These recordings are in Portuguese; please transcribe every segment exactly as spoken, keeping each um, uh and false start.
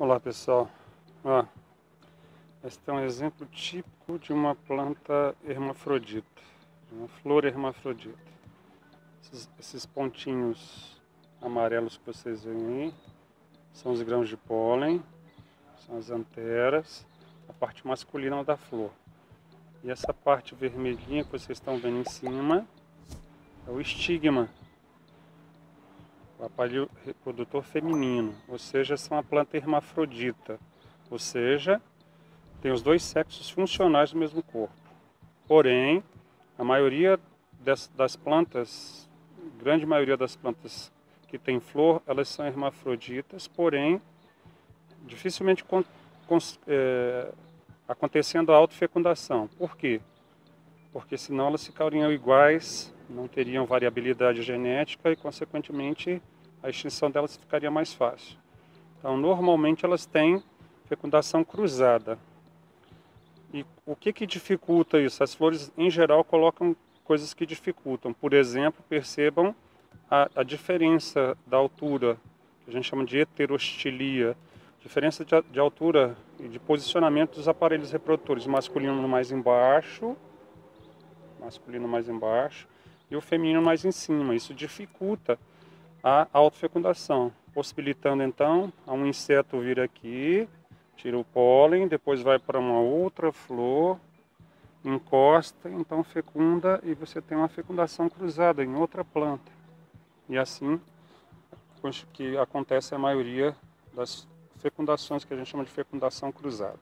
Olá pessoal, ah, este é um exemplo típico de uma planta hermafrodita, de uma flor hermafrodita. Esses, esses pontinhos amarelos que vocês veem aí são os grãos de pólen, são as anteras, a parte masculina da flor. E essa parte vermelhinha que vocês estão vendo em cima é o estigma. O aparelho reprodutor feminino, ou seja, são uma planta hermafrodita, ou seja, tem os dois sexos funcionais do mesmo corpo. Porém, a maioria das, das plantas, grande maioria das plantas que tem flor, elas são hermafroditas, porém, dificilmente con, cons, é, acontecendo a autofecundação. Por quê? Porque senão elas ficariam iguais, não teriam variabilidade genética e, consequentemente, a extinção delas ficaria mais fácil. Então, normalmente, elas têm fecundação cruzada. E o que que dificulta isso? As flores, em geral, colocam coisas que dificultam. Por exemplo, percebam a, a diferença da altura, que a gente chama de heterostilia, diferença de, de altura e de posicionamento dos aparelhos reprodutores, masculino mais embaixo, masculino mais embaixo, e o feminino mais em cima. Isso dificulta a autofecundação, possibilitando então a um inseto vir aqui, tira o pólen, depois vai para uma outra flor, encosta, então fecunda e você tem uma fecundação cruzada em outra planta. E assim que acontece a maioria das fecundações, que a gente chama de fecundação cruzada.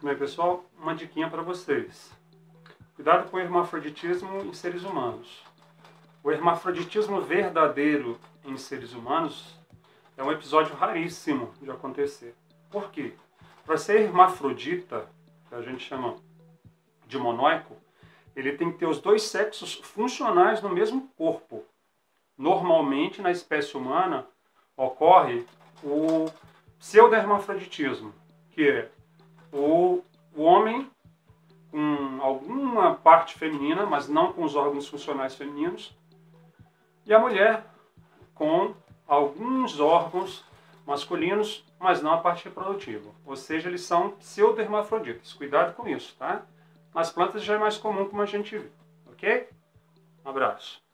Bem pessoal, uma diquinha para vocês. Cuidado com o hermafroditismo em seres humanos. O hermafroditismo verdadeiro em seres humanos é um episódio raríssimo de acontecer. Por quê? Para ser hermafrodita, que a gente chama de monóico, ele tem que ter os dois sexos funcionais no mesmo corpo. Normalmente, na espécie humana, ocorre o pseudo-hermafroditismo, que é ou o homem com alguma parte feminina, mas não com os órgãos funcionais femininos, e a mulher com alguns órgãos masculinos, mas não a parte reprodutiva. Ou seja, eles são pseudo-hermafroditas. Cuidado com isso, tá? Nas plantas já é mais comum, como a gente viu. Ok? Um abraço.